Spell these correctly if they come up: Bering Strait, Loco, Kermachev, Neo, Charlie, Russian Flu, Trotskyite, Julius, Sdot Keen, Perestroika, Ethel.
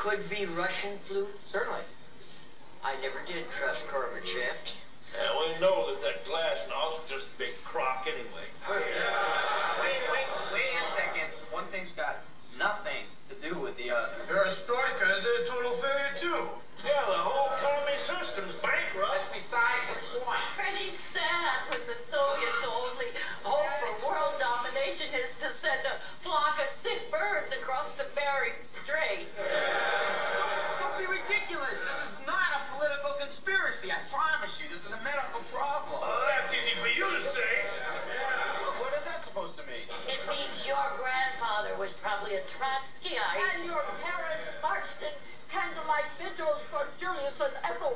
could be Russian flu? Certainly. I never did trust Kermachev. Yeah, we know that that glass now's just a big crock anyway. Yeah. Wait a second. One thing's got nothing to do with the other. Perestroika is a total failure, too. Yeah, the whole economy system's bankrupt. That's besides the point. It's pretty sad when the Soviets' only hope for world domination is to send a flock of sick birds across the Bering Strait. Don't be ridiculous. This is not a political conspiracy. I promise you, this is a medical problem. Well, that's easy for you to say. Yeah. What is that supposed to mean? It means your grandfather was probably a Trotskyite. And your parents marched in candlelight vigils for Julius and Ethel.